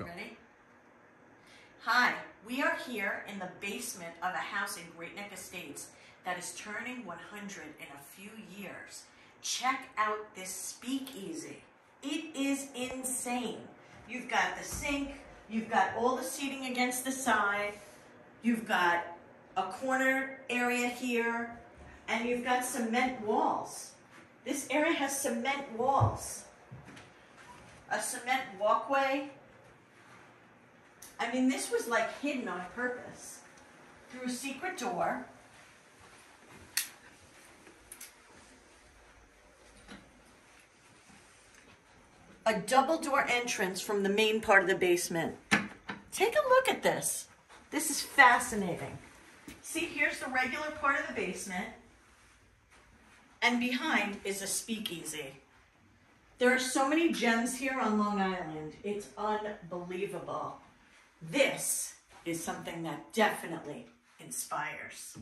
Go. Ready? Hi, we are here in the basement of a house in Great Neck Estates that is turning 100 in a few years. Check out this speakeasy. It is insane. You've got the sink, you've got all the seating against the side, you've got a corner area here, and you've got cement walls. This area has cement walls, a cement walkway. I mean, this was like hidden on purpose through a secret door. A double door entrance from the main part of the basement. Take a look at this. This is fascinating. See, here's the regular part of the basement, and behind is a speakeasy. There are so many gems here on Long Island. It's unbelievable. This is something that definitely inspires.